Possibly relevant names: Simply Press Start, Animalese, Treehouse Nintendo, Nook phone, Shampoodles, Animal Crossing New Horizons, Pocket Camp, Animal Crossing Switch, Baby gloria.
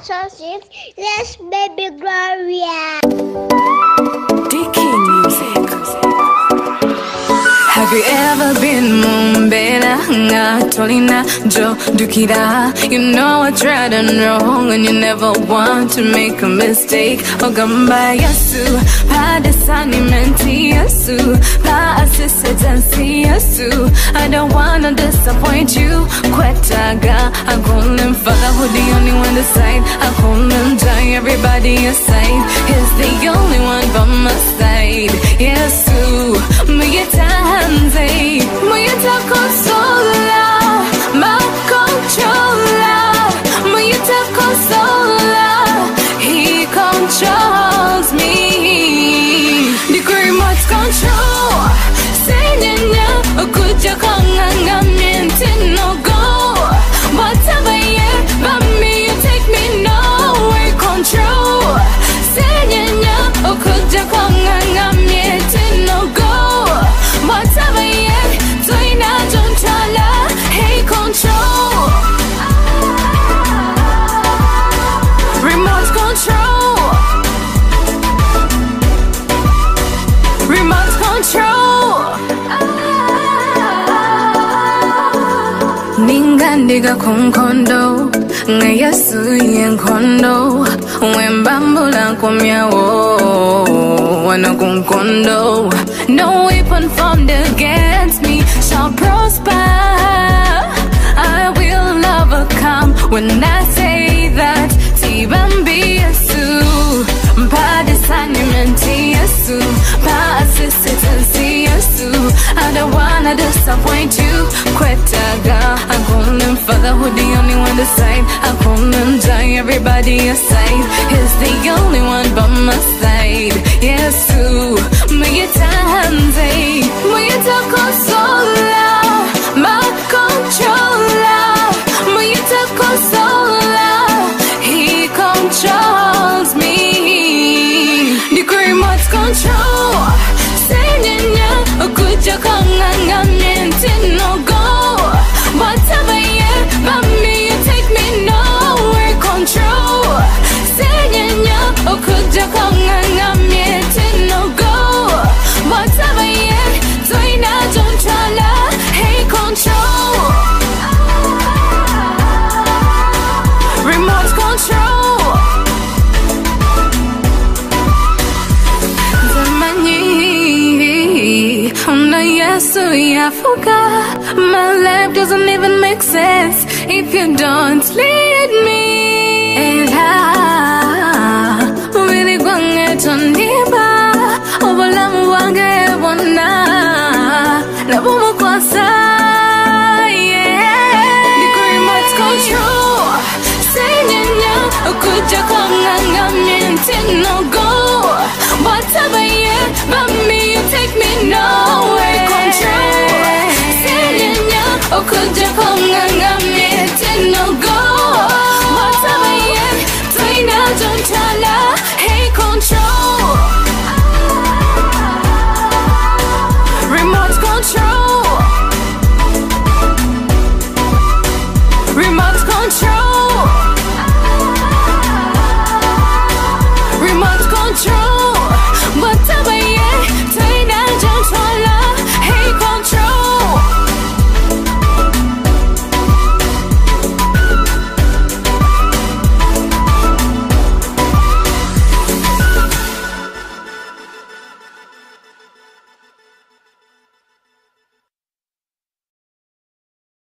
associates. Yes, Baby Gloria. Dicky music. Have you ever been mumbela nga tolina jo dukira? You know I tried and wrong, and you never want to make a mistake. Ogamba yasu pa desani menti yasu pa asisetansi yasu. I don't wanna disappoint you. Kwetaga I'm calling father, who the only one to side. I'm calling down everybody aside. He's the only one by my side. Yasu muyetahanze muyetako sola makontrola muyetako sola. He controls me. The remote control senena okuja kanganga mente no go whatever you but me you take me nowhere. Control senena okuja kanganga mente no go whatever you doina jontala. He control remote control remote control. Ningandiga konkondo ngayasu yenkondo wembambula komyawo wana konkondo. No weapon formed against me shall prosper. I will overcome when I say that. Tibambi yasu mpadesanimanti yasu pa assistancy yasu. I don't wanna disappoint you. Kwetaga I'm calling father, who the only one to side. I'm calling down everybody aside. He's the only one by my side. Yesu muyetahanze muyetako sola makontrola muyetako sola. He controls me. The remote control senena okuja kanganga mente no go whatever you but me you take me nowhere. Control senena okuja kanganga mente no go whatever you doina jontala. He control remote control. So yeah, I forgot. My life doesn't even make sense if you don't lead me. And I really wanna turn deeper. Obalamu wange wana na bumu kwasa. Yeah. The remote control. Say na na, ukuja kwa nganga minti no go. Whatever.